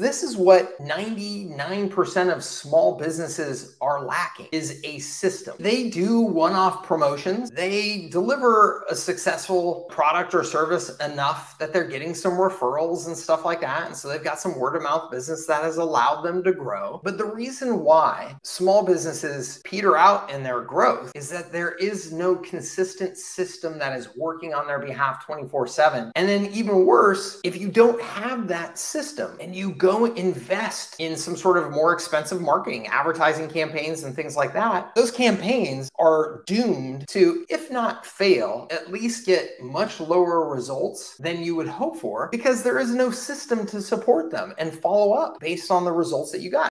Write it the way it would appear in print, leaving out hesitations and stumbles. This is what 99% of small businesses are lacking, is a system. They do one-off promotions. They deliver a successful product or service enough that they're getting some referrals and stuff like that. And so they've got some word-of-mouth business that has allowed them to grow. But the reason why small businesses peter out in their growth is that there is no consistent system that is working on their behalf 24/7. And then even worse, if you don't have that system and you go invest in some sort of more expensive marketing, advertising campaigns and things like that, those campaigns are doomed to, if not fail, at least get much lower results than you would hope for because there is no system to support them and follow up based on the results that you got.